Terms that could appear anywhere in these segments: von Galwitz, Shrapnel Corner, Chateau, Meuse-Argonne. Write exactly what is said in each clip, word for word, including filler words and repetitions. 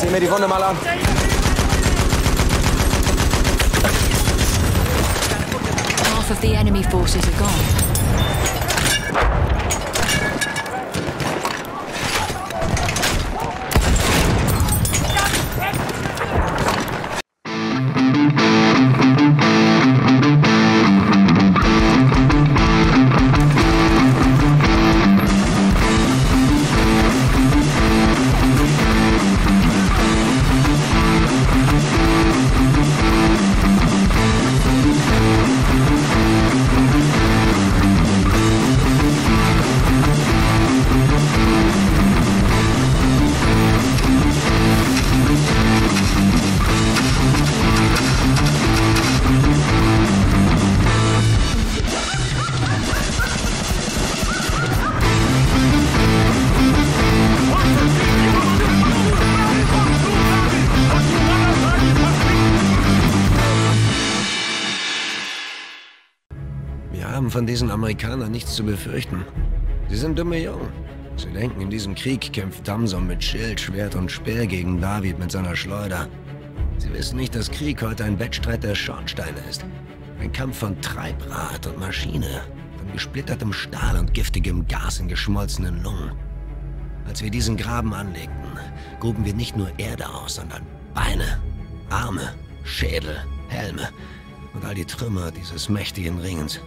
Sehen wir die Wunde mal an. Half of the enemy forces are gone. Von diesen Amerikanern nichts zu befürchten. Sie sind dumme Jungen. Sie denken, in diesem Krieg kämpft Tamson mit Schild, Schwert und Speer gegen David mit seiner Schleuder. Sie wissen nicht, dass Krieg heute ein Wettstreit der Schornsteine ist. Ein Kampf von Treibrad und Maschine, von gesplittertem Stahl und giftigem Gas in geschmolzenen Lungen. Als wir diesen Graben anlegten, gruben wir nicht nur Erde aus, sondern Beine, Arme, Schädel, Helme und all die Trümmer dieses mächtigen Ringens.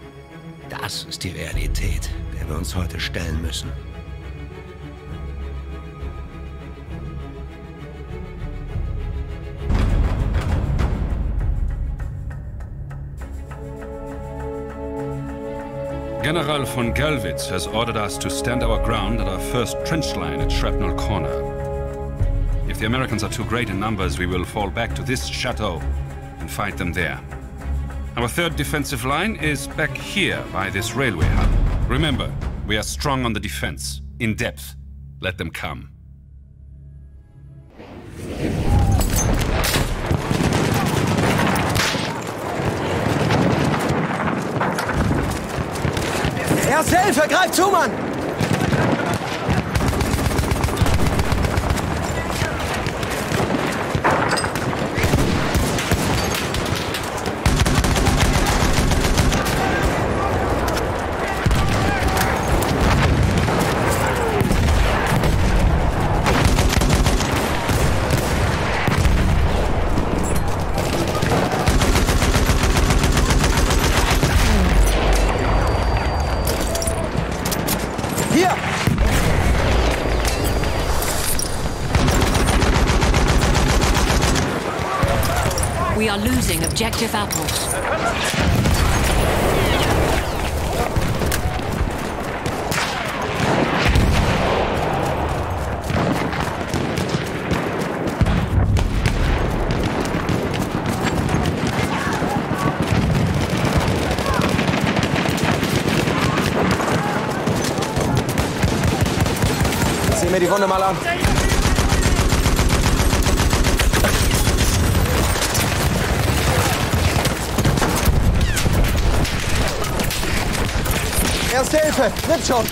Das ist die Realität, der wir uns heute stellen müssen. General von Galwitz has ordered us to stand our ground at our first trench line at Shrapnel Corner. If the Americans are too great in numbers, we will fall back to this chateau and fight them there. Our third defensive line is back here by this railway hub. Remember, we are strong on the defense, in depth. Let them come. Erste Hilfe, greif zu, Mann! We are losing objective apples. Sehen wir die Wunde mal an. Erste Hilfe, nimm schon!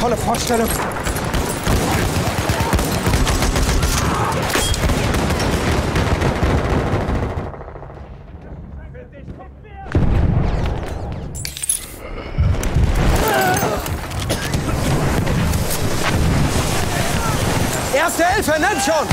Tolle Vorstellung! Erste Hilfe, nimm schon!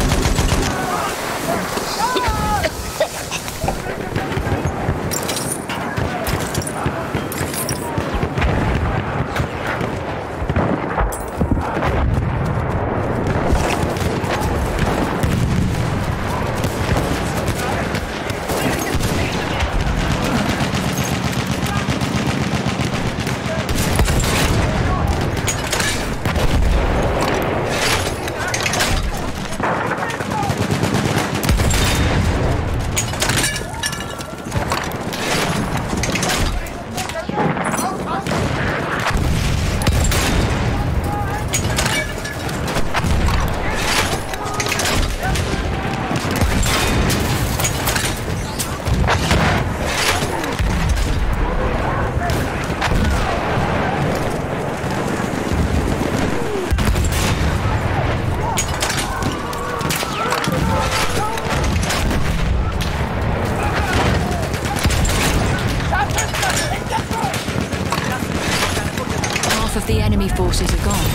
the enemy forces are gone.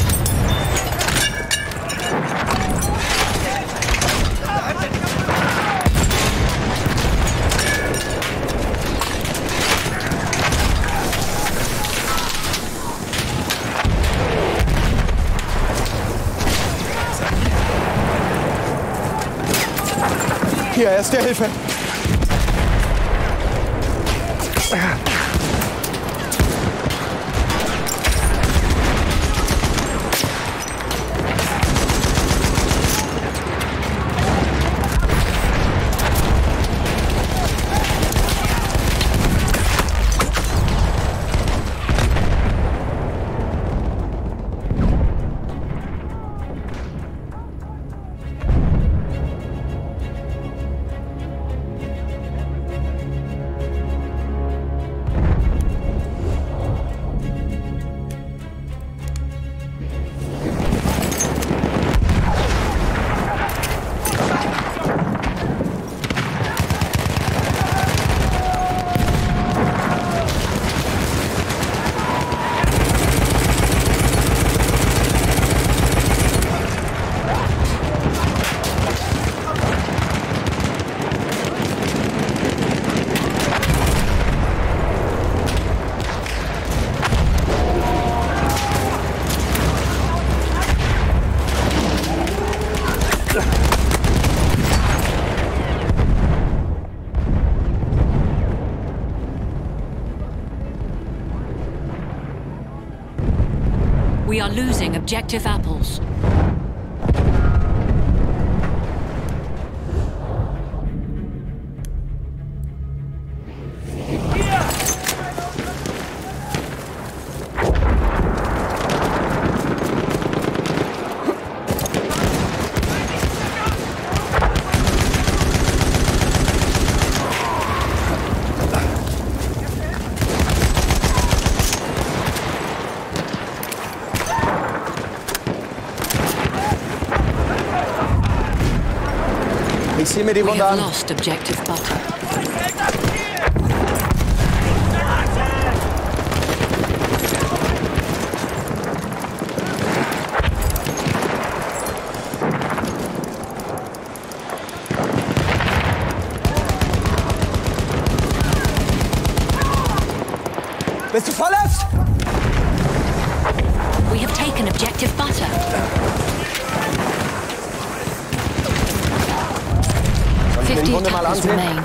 Hier, erste Hilfe. We are losing objective apples. Ich sehe mir die Wunde an. We have lost objective butter. Bist du verletzt? We have taken objective butter. Den Grunde mal ansehen.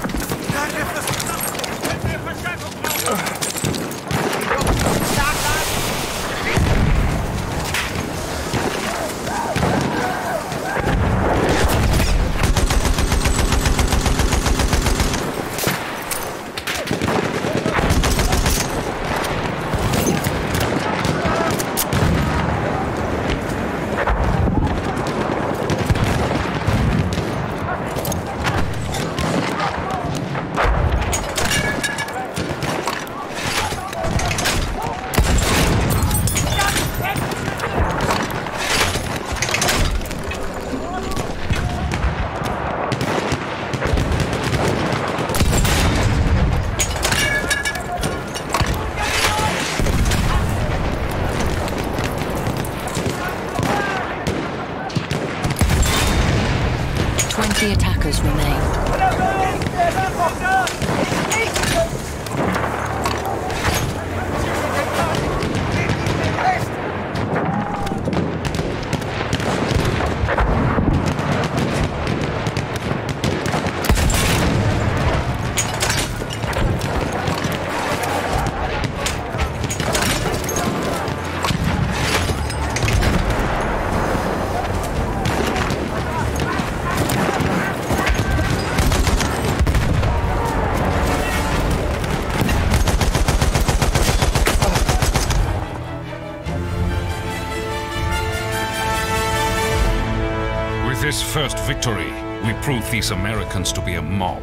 First victory, we prove these Americans to be a mob,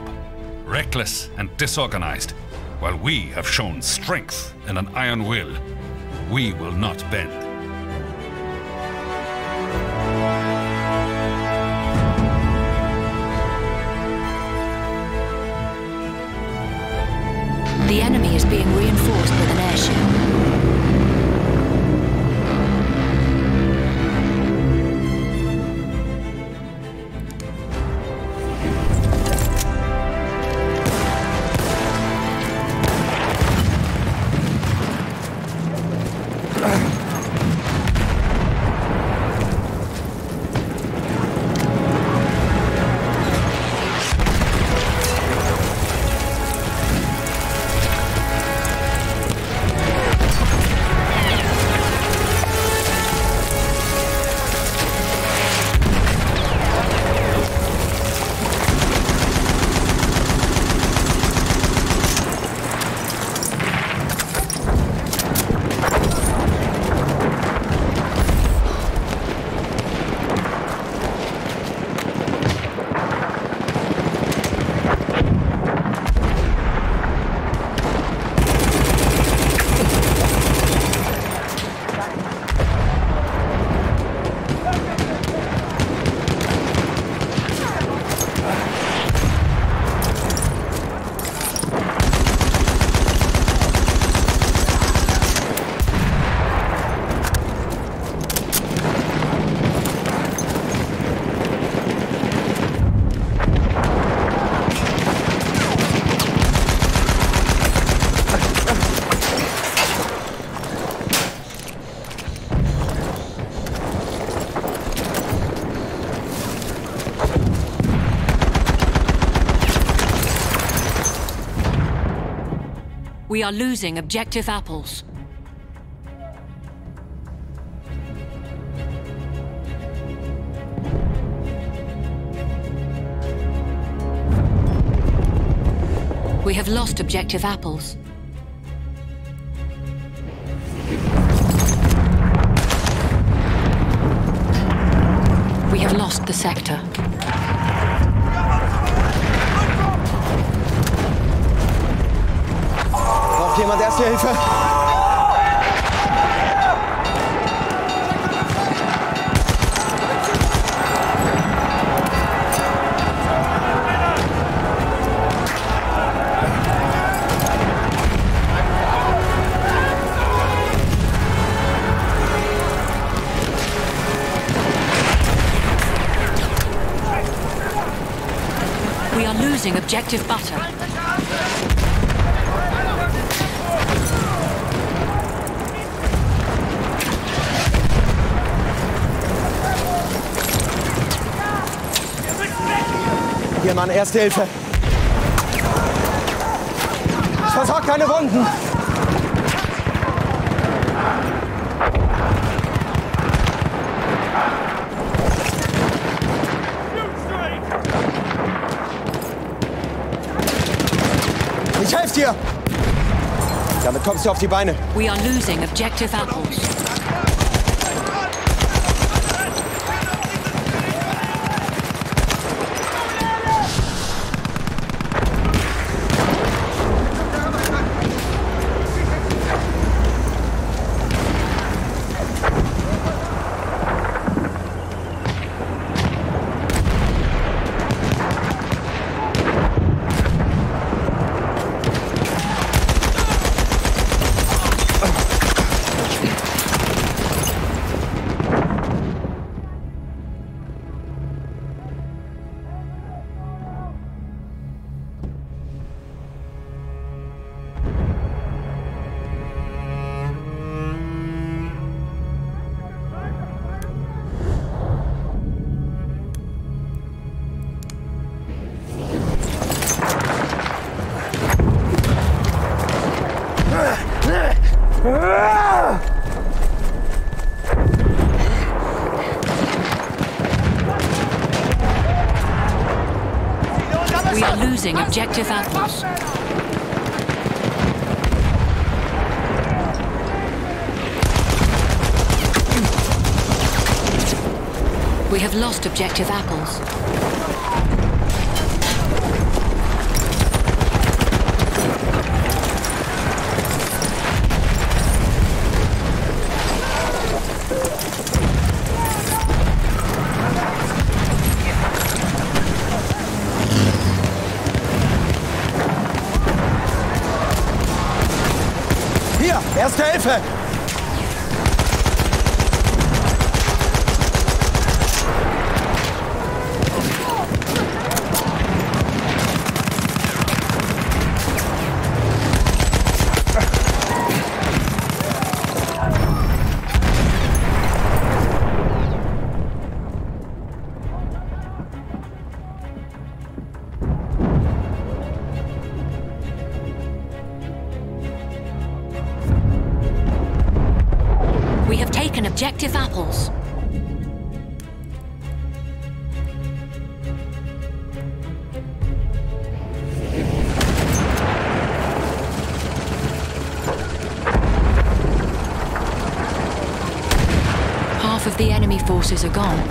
reckless and disorganized, while we have shown strength and an iron will. We will not bend. The enemy is being reinforced with an airship. We are losing objective apples. We have lost objective apples. We have lost the sector. Braucht jemand erste Hilfe? Objective butter. Hier, Mann, erste Hilfe. Ich versorge keine Wunden. Hier. Damit kommst du auf die Beine. We are losing objective apples. Objective apples. We have lost objective apples. Erste Hilfe! Objective apples. Half of the enemy forces are gone.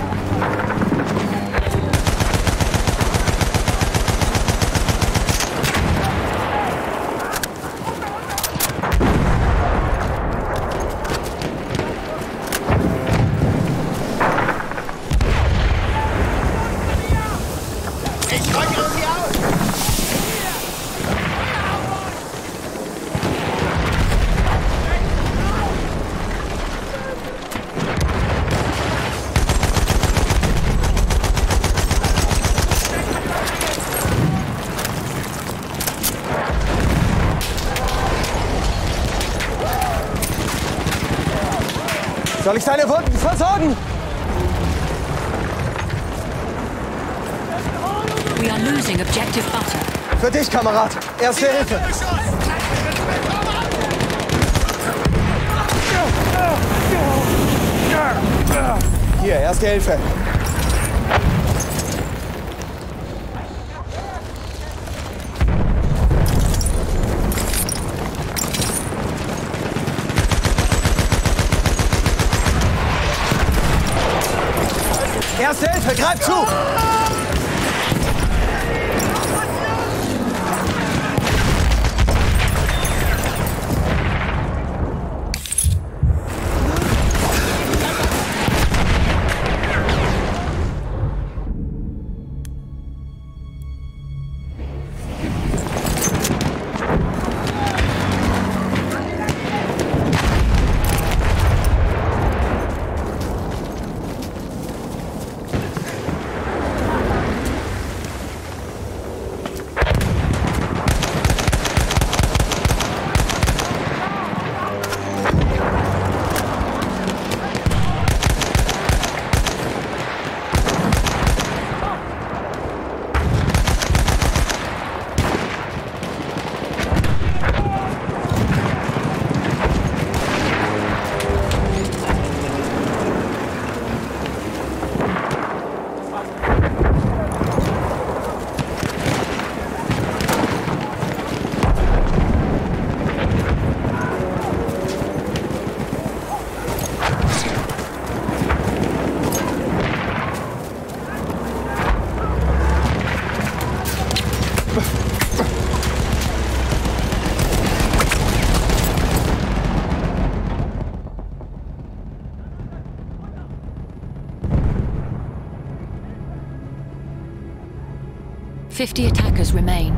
Soll ich seine Wunden versorgen? We are losing objective butter. Für dich, Kamerad. Erste Hilfe. Erste Hilfe. Erste Hilfe, greif zu! Fifty attackers remain.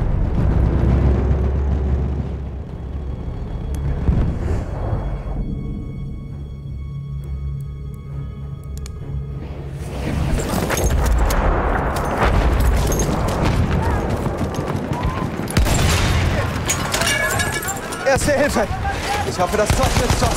Erste Hilfe! Ich hoffe, das Tor ist tot.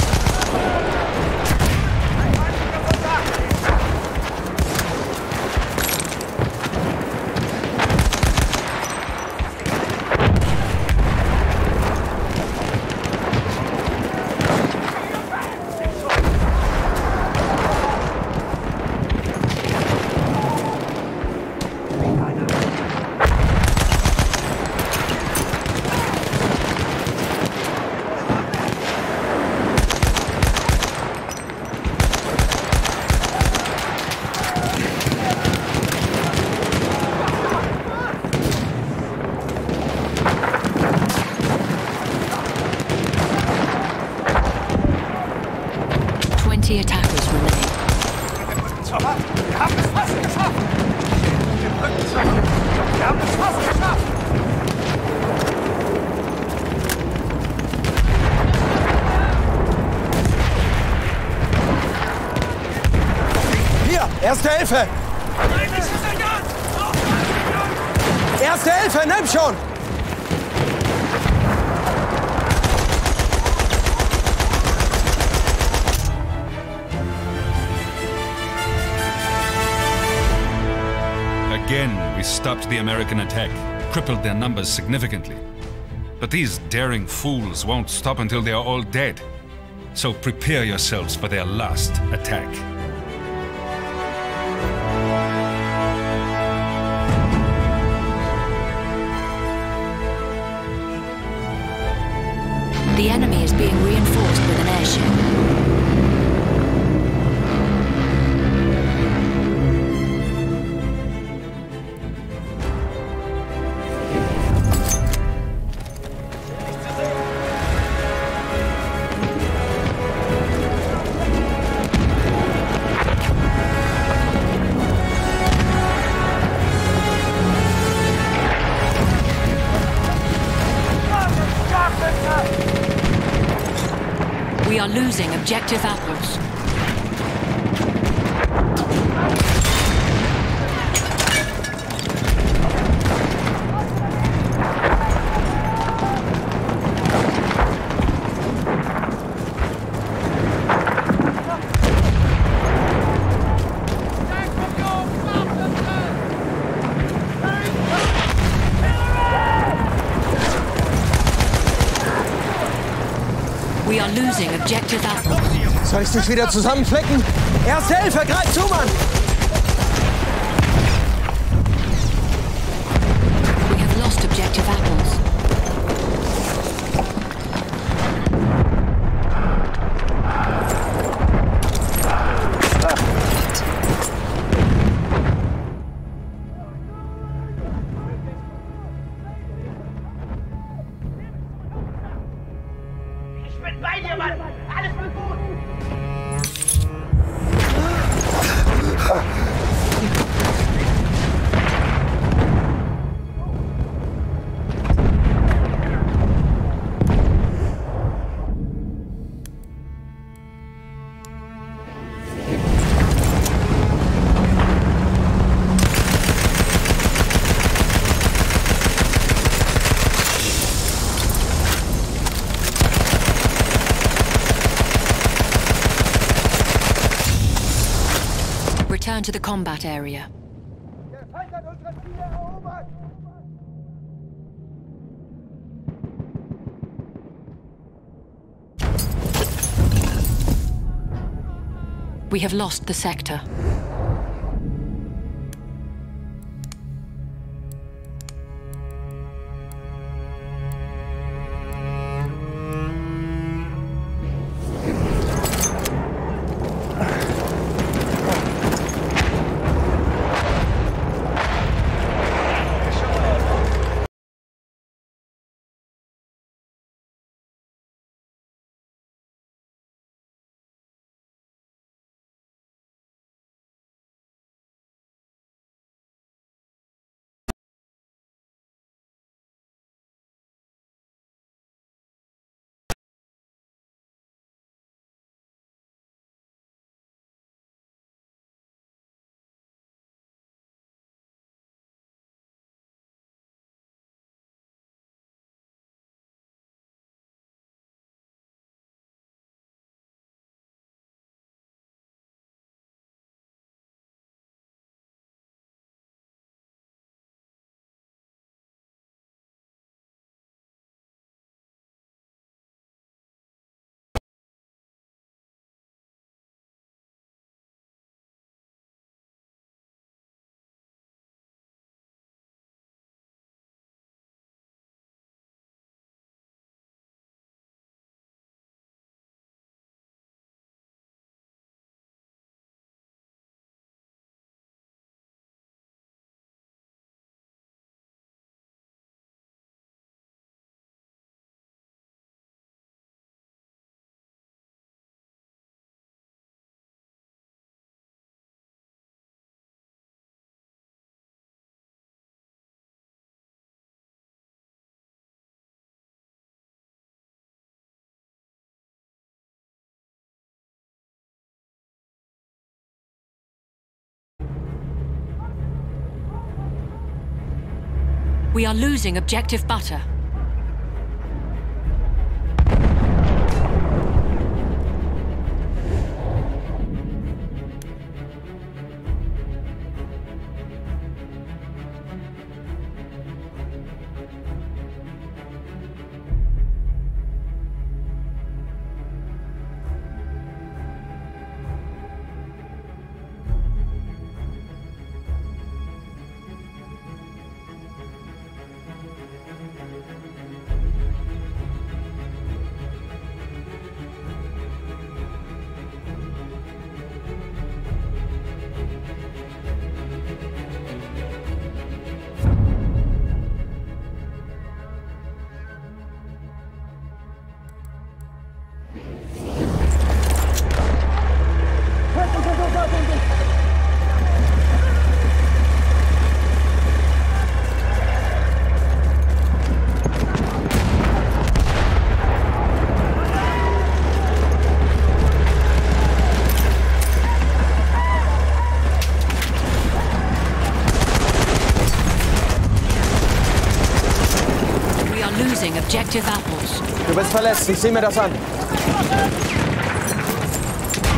Erste Hilfe! Erste Hilfe, nimm schon! Again, we stopped the American attack, crippled their numbers significantly. But these daring fools won't stop until they are all dead. So prepare yourselves for their last attack. The enemy is being reinforced with an airship. We are losing objective apples. We are losing objective Apple. Soll ich dich wieder zusammenflecken? Erste Hilfe, greif zu, Mann! We have lost objective Apples. Return to the combat area. We have lost the sector. We are losing objective butter. Du bist verletzt, ich sehe mir das an.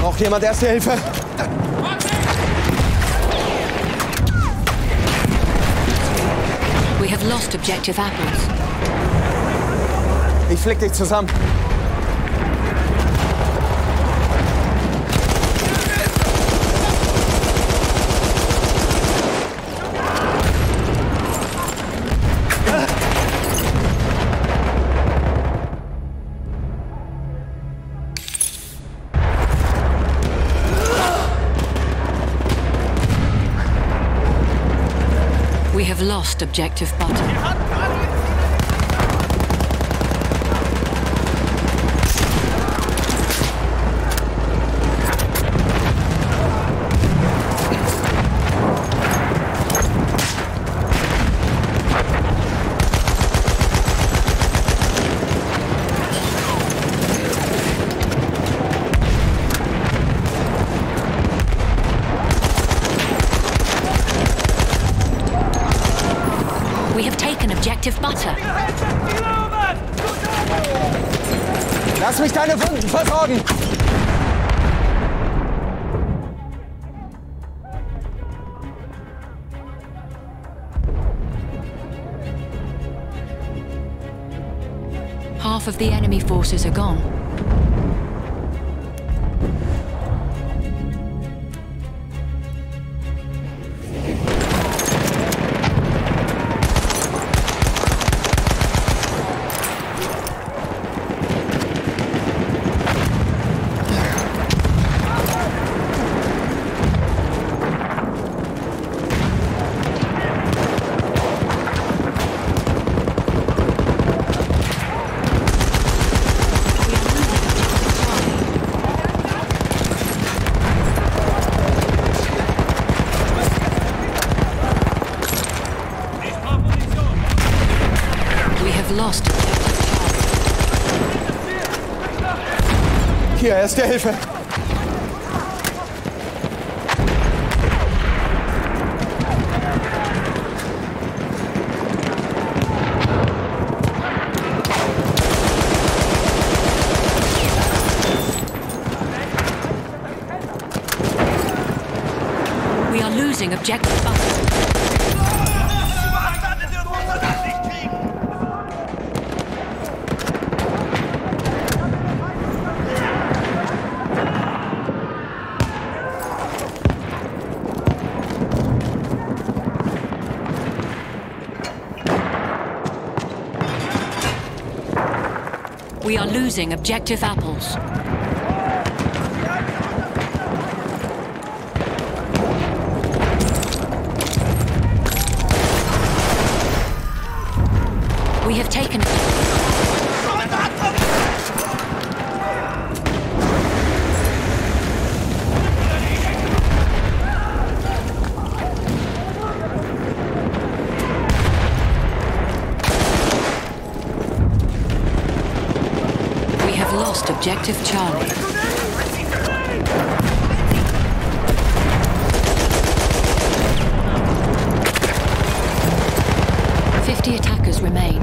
Braucht jemand erste Hilfe? We have lost objective Apples. Ich flick dich zusammen. have lost objective button. Butter. Lass mich deine Wunden versorgen! Half of the enemy forces are gone. Hier, erste Hilfe! We are losing objective button. We are losing objective apples. We have taken... Objective Charlie. Fifty attackers remain.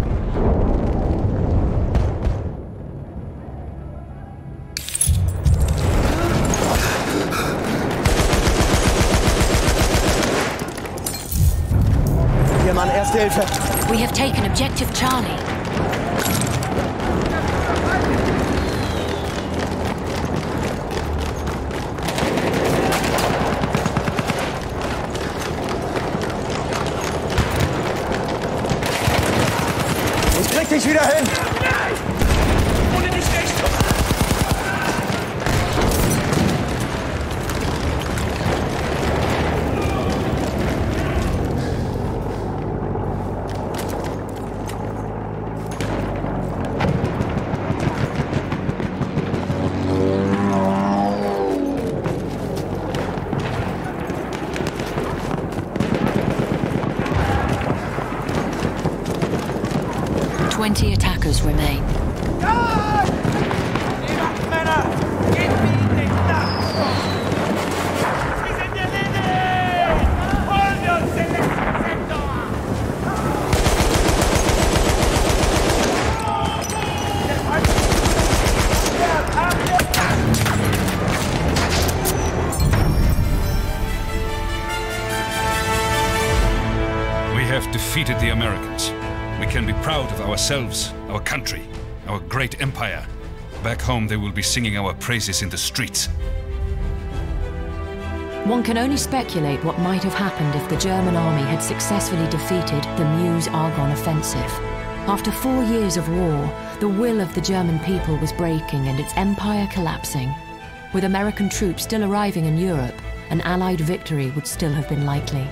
Hier, Mann, erste Hilfe. We have taken Objective Charlie. Dich wieder hin! Ohne dich nicht! Twenty attackers remain. We have defeated the Americans. We can be proud of ourselves, our country, our great empire. Back home, they will be singing our praises in the streets. One can only speculate what might have happened if the German army had successfully defeated the Meuse-Argonne offensive. After four years of war, the will of the German people was breaking and its empire collapsing. With American troops still arriving in Europe, an Allied victory would still have been likely.